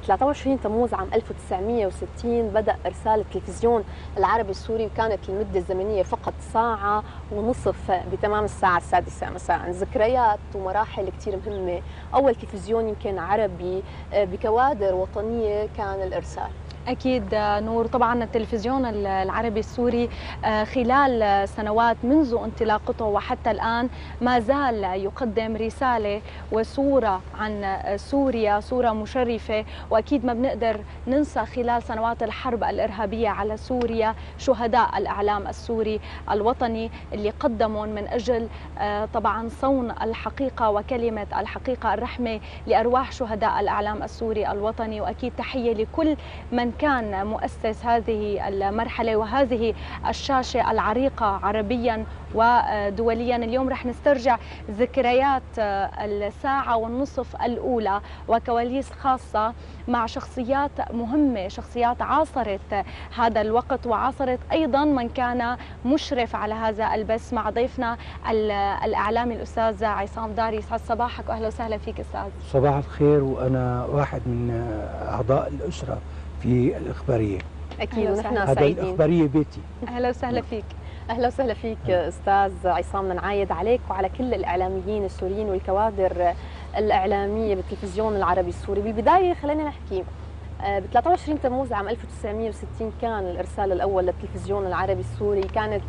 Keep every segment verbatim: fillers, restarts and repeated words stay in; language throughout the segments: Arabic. ب ثلاثة وعشرين تموز عام ألف وتسعمية وستين بدأ إرسال التلفزيون العربي السوري، وكانت المدة الزمنية فقط ساعة ونصف بتمام الساعة السادسة مساء. ذكريات ومراحل كتير مهمة، أول تلفزيون يمكن عربي بكوادر وطنية كان الإرسال. أكيد نور، طبعا التلفزيون العربي السوري خلال سنوات منذ انطلاقته وحتى الآن ما زال يقدم رسالة وصورة عن سوريا، صورة مشرفة. وأكيد ما بنقدر ننسى خلال سنوات الحرب الإرهابية على سوريا شهداء الإعلام السوري الوطني اللي قدموا من أجل طبعا صون الحقيقة وكلمة الحقيقة، الرحمة لأرواح شهداء الإعلام السوري الوطني. وأكيد تحية لكل من كان مؤسس هذه المرحلة وهذه الشاشة العريقة عربيا ودوليا. اليوم رح نسترجع ذكريات الساعة والنصف الأولى وكواليس خاصة مع شخصيات مهمة، شخصيات عاصرت هذا الوقت وعاصرت أيضا من كان مشرف على هذا البث، مع ضيفنا الإعلامي الأستاذ عصام داري. يسعد صباحك وأهلا وسهلا فيك أستاذ. صباح الخير، وأنا واحد من أعضاء الأسرة في الإخبارية. أكيد ونحن سعيدين، هذا الإخبارية بيتي. أهلا وسهلا فيك. أهلا وسهلا فيك أستاذ عصام، نعايد عليك وعلى كل الإعلاميين السوريين والكوادر الإعلامية بالتلفزيون العربي السوري. بالبداية خلينا نحكي ب ثلاثة وعشرين تموز عام ألف وتسعمية وستين كان الإرسال الأول للتلفزيون العربي السوري، كانت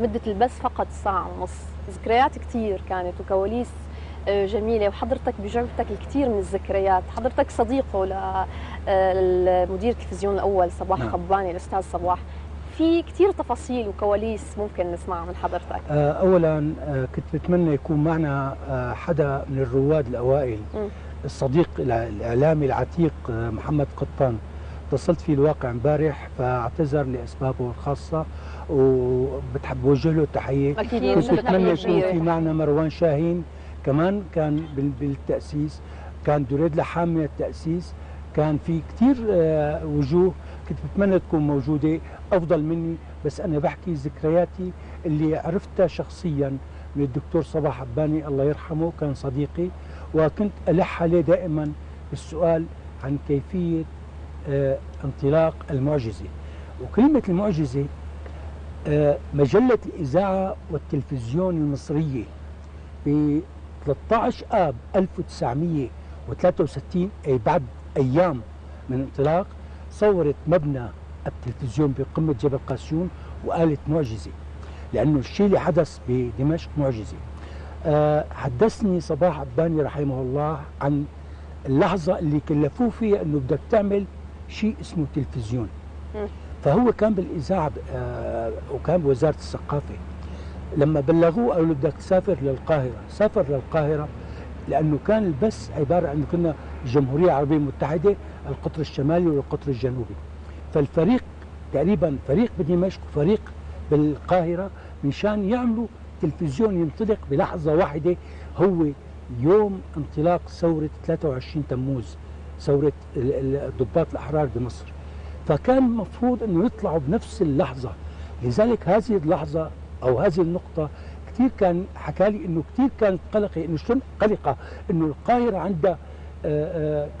مدة البث فقط ساعة ونص. ذكريات كثير كانت وكواليس جميلة، وحضرتك بجعبتك الكثير من الذكريات، حضرتك صديقه لمدير التلفزيون الأول صباح قباني الأستاذ صباح، في كثير تفاصيل وكواليس ممكن نسمعها من حضرتك. أولا كنت بتمنى يكون معنا حدا من الرواد الأوائل، الصديق الإعلامي العتيق محمد قطان، اتصلت فيه الواقع امبارح فاعتذر لأسبابه الخاصة وبتحب وجه له التحية. كنت بتمنى يكون في معنا مروان شاهين كمان، كان بالتأسيس، كان دريد لحام من التأسيس، كان في كثير وجوه كنت بتمنى تكون موجودة أفضل مني، بس أنا بحكي ذكرياتي اللي عرفتها شخصيا من الدكتور صباح قباني الله يرحمه، كان صديقي، وكنت ألح عليه دائما بالسؤال عن كيفية انطلاق المعجزة. وكلمة المعجزة مجلة الإذاعة والتلفزيون المصرية ب ثلاثة عشر آب ألف وتسعمية وثلاثة وستين، أي بعد أيام من انطلاق، صورت مبنى التلفزيون بقمة جبل قاسيون وقالت معجزة، لأنه الشيء اللي حدث بدمشق معجزة. أه حدثني صباح قباني رحمه الله عن اللحظة اللي كلفوه فيها أنه بدك تعمل شيء اسمه تلفزيون. فهو كان بالإذاعة أه وكان بوزارة الثقافة، لما بلغوه قالوا بدك تسافر للقاهرة، سافر للقاهرة لأنه كان البث عبارة عن كنا الجمهورية العربية المتحدة، القطر الشمالي والقطر الجنوبي، فالفريق تقريبا فريق بدمشق وفريق بالقاهرة مشان يعملوا تلفزيون ينطلق بلحظة واحدة، هو يوم انطلاق ثورة ثلاثة وعشرين تموز، ثورة الضباط الأحرار بمصر، فكان المفروض أنه يطلعوا بنفس اللحظة. لذلك هذه اللحظة أو هذه النقطة كثير كان حكالي أنه كثير كانت قلقة، أنه شلون قلقة أنه القاهرة عندها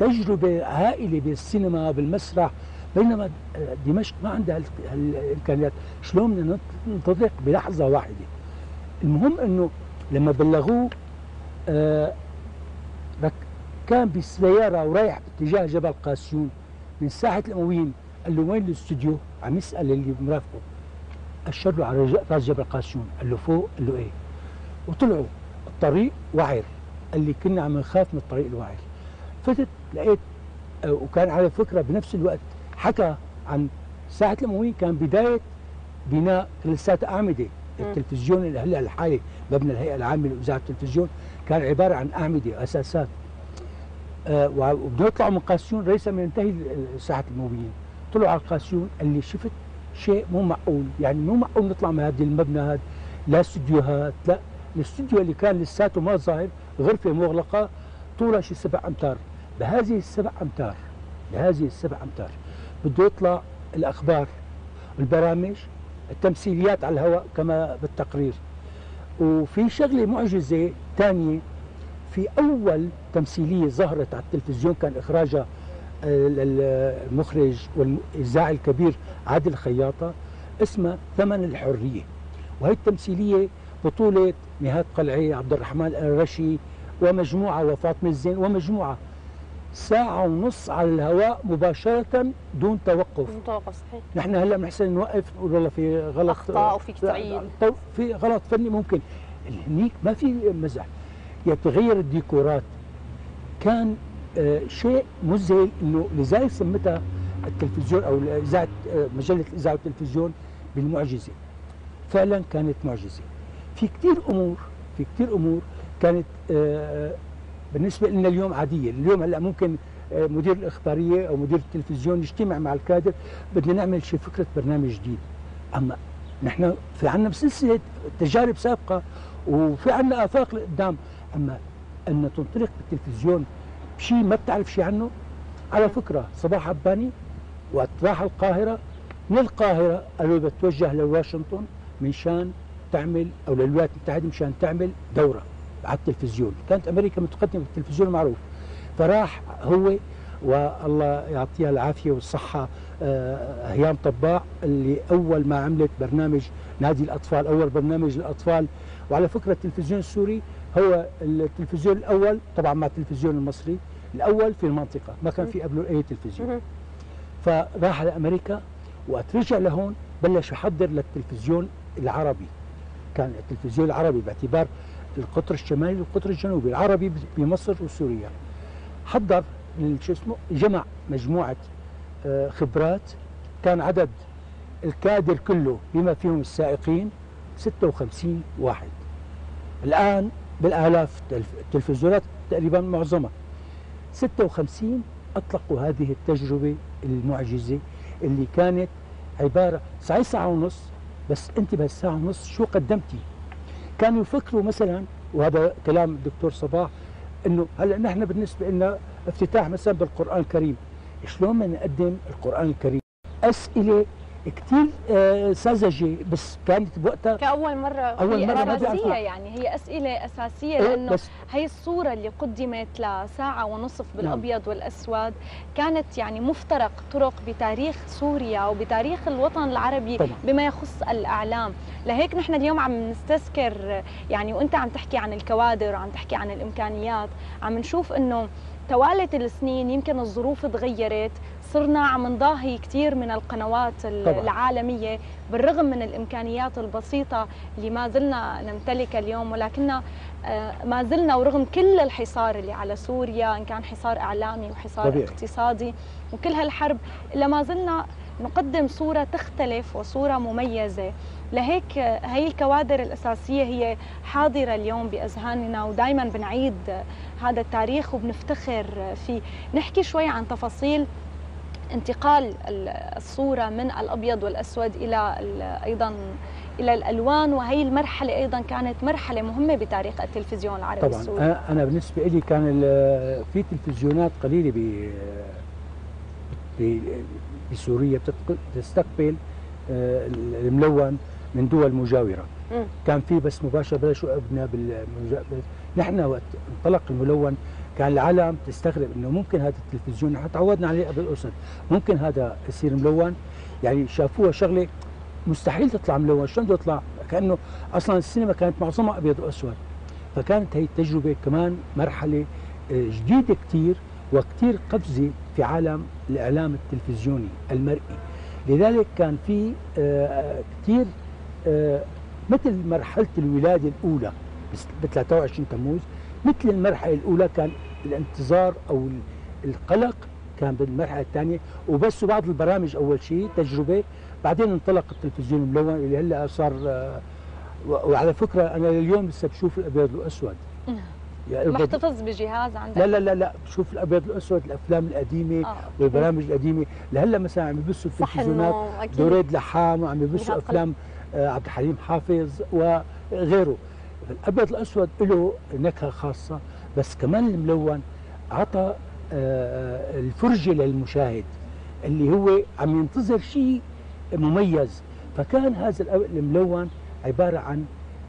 تجربة هائلة بالسينما بالمسرح، بينما دمشق ما عندها الإمكانيات، شلون بدنا ننطلق بلحظة واحدة. المهم أنه لما بلغوه كان بالسيارة ورايح باتجاه جبل قاسيون من ساحة الأمويين، قال له وين الاستوديو؟ عم يسأل اللي مرافقه، أشر له على راس جبل قاسيون، قال له فوق، قال له إيه، وطلعوا الطريق وعر، قال لي كنا عم نخاف من الطريق الوعر. فتت لقيت، وكان على فكرة بنفس الوقت حكى عن ساحة الأمويين، كان بداية بناء ثلاثات أعمدة التلفزيون هلا الحالي، مبنى الهيئة العامة لإذاعة التلفزيون كان عبارة عن أعمدة أساسات، أه وبده يطلعوا من قاسيون ليس من ينتهي ساحة الأمويين، طلعوا على قاسيون، قال لي شفت شيء مو معقول، يعني مو معقول نطلع من هذا المبنى، هذا لا استديوهات، لا الاستديو اللي كان لساته ما ظاهر، غرفة مغلقة طولها شي سبع أمتار، بهذه السبع أمتار بهذه السبع أمتار بده يطلع الأخبار والبرامج التمثيليات على الهواء كما بالتقرير. وفي شغلة معجزة ثانية، في أول تمثيلية ظهرت على التلفزيون كان إخراجها المخرج والإذاعي الكبير عادل خياطة اسمها ثمن الحرية، وهي التمثيلية بطولة مهاد قلعي، عبد الرحمن الرشي، ومجموعة وفاطمة الزين ومجموعة. ساعة ونص على الهواء مباشرة دون توقف. دون توقف صحيح. نحن هلا بنحسن نوقف نقول والله في غلط، أخطاء وفي تعيين، في غلط فني ممكن. هنيك ما في مزح، يتغير الديكورات. كان آه شيء مذهل، انه لذلك سمتها التلفزيون او اذاعه مجله الاذاعه والتلفزيون بالمعجزه. فعلا كانت معجزه. في كثير امور، في كثير امور كانت آه بالنسبه لنا اليوم عاديه، اليوم هلا ممكن آه مدير الاخباريه او مدير التلفزيون يجتمع مع الكادر بدنا نعمل شي فكره برنامج جديد. اما نحن في عندنا سلسله تجارب سابقه وفي عندنا افاق لقدام، اما ان تنطلق بالتلفزيون شيء ما بتعرف شيء عنه. على فكرة صباح قباني وقت راح القاهرة، من القاهرة قالوا بتوجه لواشنطن مشان تعمل، أو للولايات المتحدة مشان تعمل دورة على التلفزيون. كانت أمريكا متقدمة بالتلفزيون معروف، فراح هو والله يعطيها العافية والصحة هيام طباع اللي أول ما عملت برنامج نادي الأطفال، أول برنامج للأطفال. وعلى فكرة التلفزيون السوري هو التلفزيون الأول طبعا مع التلفزيون المصري الأول في المنطقة، ما كان في قبله أي تلفزيون. فراح لأمريكا، وقت رجع لهون بلش يحضر للتلفزيون العربي. كان التلفزيون العربي باعتبار القطر الشمالي والقطر الجنوبي، العربي بمصر وسوريا. حضر شو اسمه، جمع مجموعة خبرات، كان عدد الكادر كله بما فيهم السائقين ستة وخمسين واحد. الآن بالآلاف التلفزيونات تقريبا معظمها. ستة وخمسين أطلقوا هذه التجربة المعجزة اللي كانت عبارة صحيح ساعة ونص، بس أنت بهالساعة ونص شو قدمتي؟ كانوا يفكروا مثلا، وهذا كلام الدكتور صباح، إنه هلا نحن بالنسبة لنا افتتاح مثلا بالقرآن الكريم، شلون بدنا نقدم القرآن الكريم؟ أسئلة كثير ساذجه، بس كانت بوقتها كأول مرة، أول مرة أساسية، يعني هي أسئلة أساسية، لأنه هي الصورة اللي قدمت لساعة ونصف بالأبيض نعم. والأسود كانت يعني مفترق طرق بتاريخ سوريا وبتاريخ الوطن العربي طبعا. بما يخص الإعلام. لهيك نحن اليوم عم نستذكر يعني، وأنت عم تحكي عن الكوادر وعم تحكي عن الإمكانيات، عم نشوف أنه توالت السنين، يمكن الظروف تغيرت، صرنا عم نضاهي كثير من القنوات العالمية بالرغم من الإمكانيات البسيطة اللي ما زلنا نمتلكها اليوم، ولكننا ما زلنا ورغم كل الحصار اللي على سوريا، إن كان حصار إعلامي وحصار طبيعي. اقتصادي وكل هالحرب، إلا ما زلنا نقدم صورة تختلف وصورة مميزة. لهيك هي الكوادر الأساسية هي حاضرة اليوم بأذهاننا، ودائما بنعيد هذا التاريخ وبنفتخر فيه. نحكي شوي عن تفاصيل انتقال الصورة من الأبيض والأسود إلى أيضا إلى الألوان، وهي المرحلة أيضا كانت مرحلة مهمة بتاريخ التلفزيون العربي طبعا. السوري. أنا, أنا بالنسبة لي كان في تلفزيونات قليلة ب بسوريا بتستقبل الملون من دول مجاورة. مم. كان في بس مباشرة، بلشوا أبنا بالمجا... نحن وقت انطلق الملون كان العالم تستغرب إنه ممكن هذا التلفزيون، نحن تعودنا عليه قبل أسد، ممكن هذا يصير ملون؟ يعني شافوها شغلة مستحيل تطلع ملون، شلون بده يطلع؟ كأنه أصلا السينما كانت معظمها أبيض وأسود. فكانت هي التجربة كمان مرحلة جديدة كتير، وكتير قفزة في عالم الإعلام التلفزيوني المرئي. لذلك كان في آه كتير آه مثل مرحلة الولادة الأولى ب ثلاثة وعشرين تموز، مثل المرحلة الأولى كان الانتظار أو القلق، كان بالمرحلة الثانية وبس بعض البرامج أول شيء تجربة، بعدين انطلق التلفزيون الملون اللي هلا صار. آه وعلى فكرة أنا اليوم لسه بشوف الأبيض والأسود، محتفظ بجهاز عندك؟ لا لا لا لا، بشوف الابيض والاسود، الافلام القديمه آه. والبرامج القديمه. لهلا مثلا عم يبثوا التلفزيونات دريد لحام، وعم يبثوا افلام عبد الحليم حافظ وغيره. الابيض الاسود له نكهه خاصه، بس كمان الملون عطى آه الفرجه للمشاهد اللي هو عم ينتظر شيء مميز. فكان هذا الملون عباره عن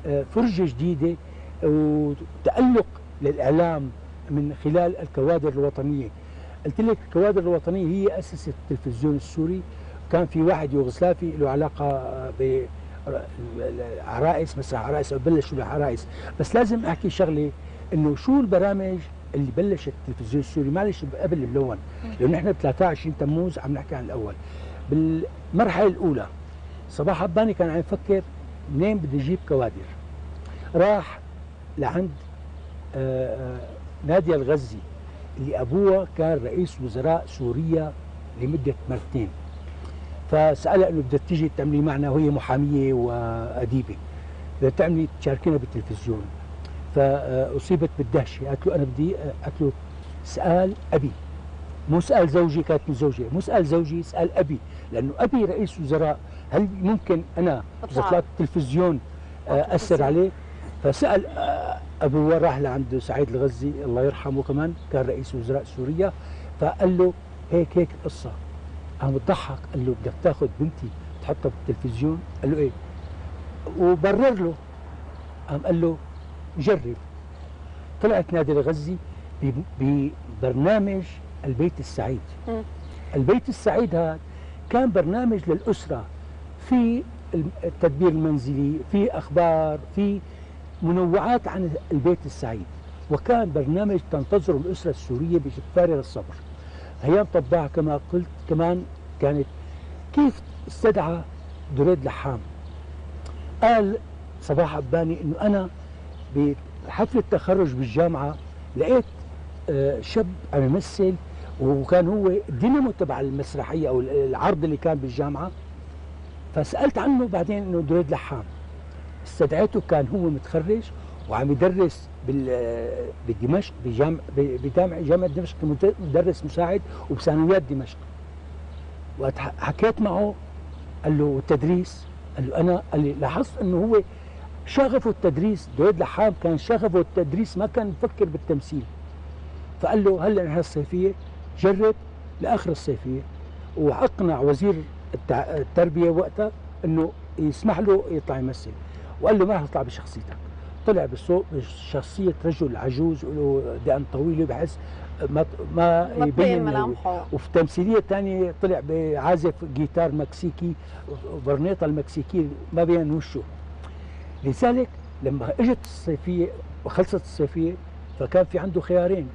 آه فرجه جديده وتألق للإعلام من خلال الكوادر الوطنية. قلت لك الكوادر الوطنيه هي اسست التلفزيون السوري. كان في واحد يوغوسلافي له علاقه بالعرائس، بس العرائس بلشوا بالعرائس، بس لازم احكي شغله انه شو البرامج اللي بلش التلفزيون السوري معلش قبل الملون، لانه نحن ب ثلاثة وعشرين تموز عم نحكي عن الاول. بالمرحله الاولى صباح قباني كان عم يفكر منين بده يجيب كوادر. راح لعند نادية الغزي اللي ابوها كان رئيس وزراء سوريا لمده مرتين، فسالها انه بدها تيجي تعملي معنا، وهي محاميه واديبه، بدها تعملي تشاركينا بالتلفزيون. فاصيبت بالدهشه، قالت له انا بدي، قالت له اسال ابي، مو اسال زوجي، كانت من زوجي، مو اسال زوجي، اسال ابي، لانه ابي رئيس وزراء، هل ممكن انا اذا طلعت التلفزيون اثر عليه؟ فسال ابوه، راح لعند سعيد الغزي الله يرحمه كمان كان رئيس وزراء سوريا، فقال له هيك هيك القصه. عم بتضحك، قال له بدك تاخذ بنتي تحطها بالتلفزيون؟ قال له ايه، وبرر له، قام قال له جرب. طلعت نادية الغزي ببرنامج البيت السعيد. م. البيت السعيد هذا كان برنامج للأسرة، في التدبير المنزلي، في أخبار، في منوعات عن البيت السعيد، وكان برنامج تنتظره الأسرة السورية بفارغ الصبر. هيام طباع كما قلت كمان كانت. كيف استدعى دريد لحام؟ قال صباح قباني إنه أنا بحفل التخرج بالجامعة لقيت شاب عم يمثل، وكان هو دينامو تبع المسرحية أو العرض اللي كان بالجامعة، فسألت عنه بعدين إنه دريد لحام، استدعيته، كان هو متخرج وعم يدرس بدمشق بجامعة دمشق مدرس مساعد وبثانويات دمشق. وقت حكيت معه قال له والتدريس؟ قال له أنا، قال لي لاحظت إنه هو شغفه التدريس، دريد لحام كان شغفه التدريس، ما كان يفكر بالتمثيل. فقال له هلا نحن الصيفيه جرب لاخر الصيفيه، واقنع وزير التربيه وقتها انه يسمح له يطلع يمثل، وقال له ما راح تطلع بشخصيتك. طلع بشخصيه رجل عجوز وله دقن طويله بحس ما ما يبين ملامحه. وفي تمثيليه ثانيه طلع بعازف جيتار مكسيكي وبرنيطه المكسيكيه ما بين وشه. لذلك لما اجت الصيفيه وخلصت الصيفيه فكان في عنده خيارين،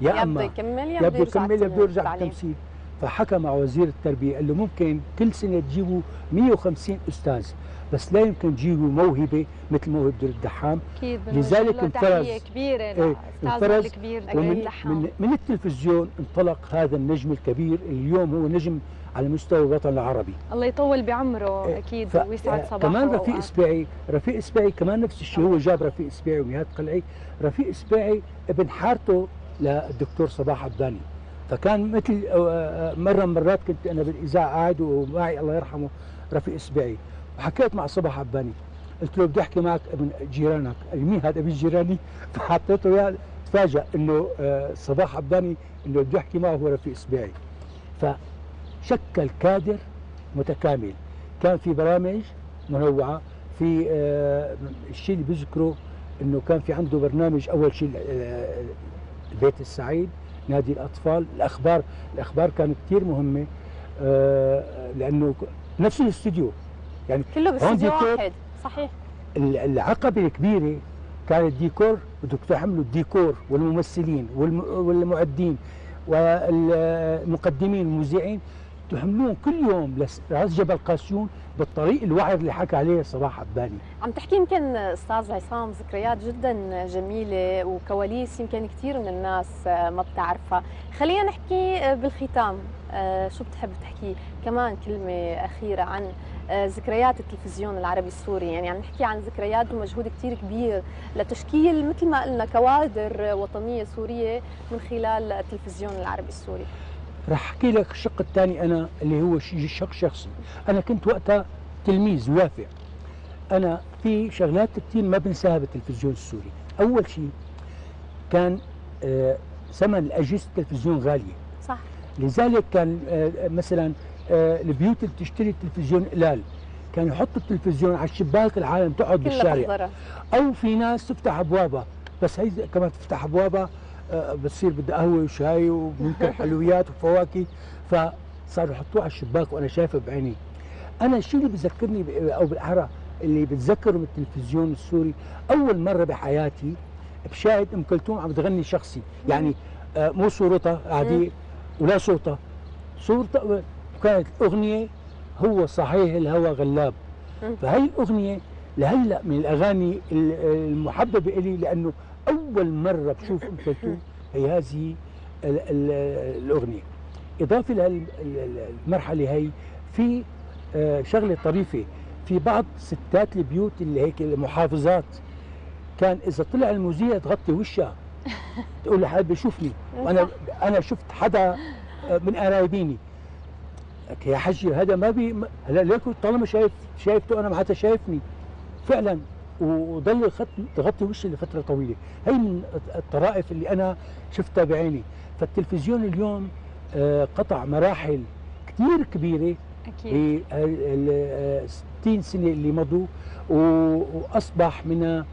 يا اما يبدو يكمل يا بده يكمل يا بده يرجع للتمثيل. فحكى مع وزير التربيه قال له ممكن كل سنه تجيبوا مئة وخمسين استاذ، بس لا يمكن تجيبوا موهبه مثل موهبه دريد لحام. اكيد لذلك انفرز كبيره انفرز الكبير دريد لحام. من, من التلفزيون انطلق هذا النجم الكبير اللي اليوم هو نجم على مستوى الوطن العربي، الله يطول بعمره. اه اكيد ف... ويسعد صباحه. كمان رفيق أسبعي، رفيق أسبعي كمان نفس الشيء، هو جاب رفيق أسبعي وميهاد قلعي. رفيق أسبعي ابن حارته للدكتور صباح قباني، فكان مثل مره من مرات كنت انا بالاذاعه قاعد ومعي الله يرحمه رفيق أسبعي، وحكيت مع صباح قباني قلت له بدي احكي معك ابن جيرانك. مين هذا ابن جيراني؟ فحطيته اياه، تفاجأ انه صباح قباني انه بدي احكي معه هو رفيق أسبعي. فشكل كادر متكامل، كان في برامج منوعه. في الشيء اللي بذكره انه كان في عنده برنامج اول شيء البيت السعيد، نادي الأطفال، الأخبار. الأخبار كانت كثير مهمة آه لأنه نفس الاستوديو، يعني كله باستوديو واحد. صحيح. العقبة الكبيرة كان الديكور، بدك تحملوا الديكور والممثلين والمعدين والمقدمين والمذيعين، تحملون كل يوم لراس جبل قاسيون بالطريق الوعر اللي حكى عليه صباح قباني. عم تحكي يمكن استاذ عصام ذكريات جدا جميله وكواليس يمكن كثير من الناس ما بتعرفها. خلينا نحكي بالختام، شو بتحب تحكي كمان كلمه اخيره عن ذكريات التلفزيون العربي السوري؟ يعني عم نحكي عن ذكريات ومجهود كثير كبير لتشكيل مثل ما قلنا كوادر وطنيه سوريه من خلال التلفزيون العربي السوري. رح احكي لك الشق الثاني انا اللي هو شق شخصي، انا كنت وقتها تلميذ وافع. انا في شغلات كثير ما بنساها بالتلفزيون السوري. اول شيء كان آه ثمن اجهزه التلفزيون غاليه. صح. لذلك كان آه مثلا آه البيوت اللي بتشتري تلفزيون قلال كانوا يحطوا التلفزيون على الشباك، العالم تقعد بالشارع، او في ناس تفتح ابوابها، بس هي كمان تفتح ابوابها بتصير بدها قهوه وشاي وممكن حلويات وفواكه، فصاروا يحطوها على الشباك وانا شايفه بعيني. انا الشيء اللي بذكرني او بالاحرى اللي بتذكره من التلفزيون السوري، اول مره بحياتي بشاهد ام كلثوم عم تغني شخصي، يعني مو صورتها عاديه ولا صوتها، صورتها كانت الاغنيه هو صحيح الهوى غلاب. فهي الاغنيه لهلا من الاغاني المحببه الي، لانه اول مره بشوف ام كلثوم هي هذه الاغنيه. اضافه لهالمرحله هي في شغله طريفه، في بعض ستات البيوت اللي هيك المحافظات كان اذا طلع المذيع تغطي وشها تقول لحد بيشوفني، وانا انا شفت حدا من قرايبيني لك يا حجي هذا ما بي هلا ليكو طالما شايف شايفته انا ما حدا شايفني فعلا، وضل تغطي وشي لفتره طويله. هي من الطرائف اللي انا شفتها بعيني. فالتلفزيون اليوم قطع مراحل كثير كبيره ب ستين سنه اللي مضوا، واصبح من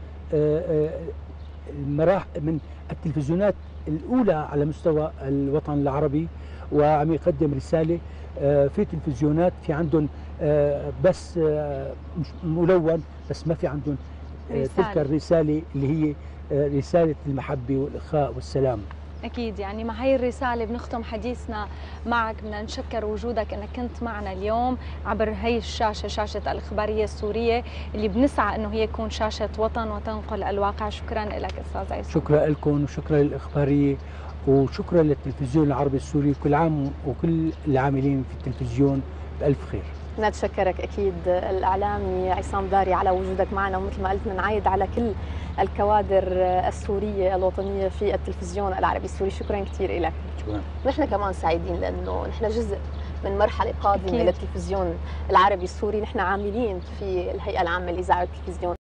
المراحل من التلفزيونات الاولى على مستوى الوطن العربي، وعم يقدم رساله. في تلفزيونات في عندهم بس ملون، بس ما في عندهم تلك الرساله اللي هي رساله المحبه والاخاء والسلام. اكيد، يعني مع هي الرساله بنختم حديثنا معك. بدنا نشكر وجودك انك كنت معنا اليوم عبر هي الشاشه، شاشه الاخباريه السوريه اللي بنسعى انه هي تكون شاشه وطن وتنقل الواقع. شكرا لك استاذ عصام. شكرا لكم وشكرا للاخباريه وشكرا للتلفزيون العربي السوري. كل عام وكل العاملين في التلفزيون بألف خير. نتشكرك أكيد الإعلامي عصام داري على وجودك معنا، ومثل ما قلت نعايد على كل الكوادر السورية الوطنية في التلفزيون العربي السوري. شكرا كثير لك. شكرا. نحن كمان سعيدين لأنه نحن جزء من مرحلة قادمة للتلفزيون العربي السوري. نحن عاملين في الهيئة العامة لإذاعة التلفزيون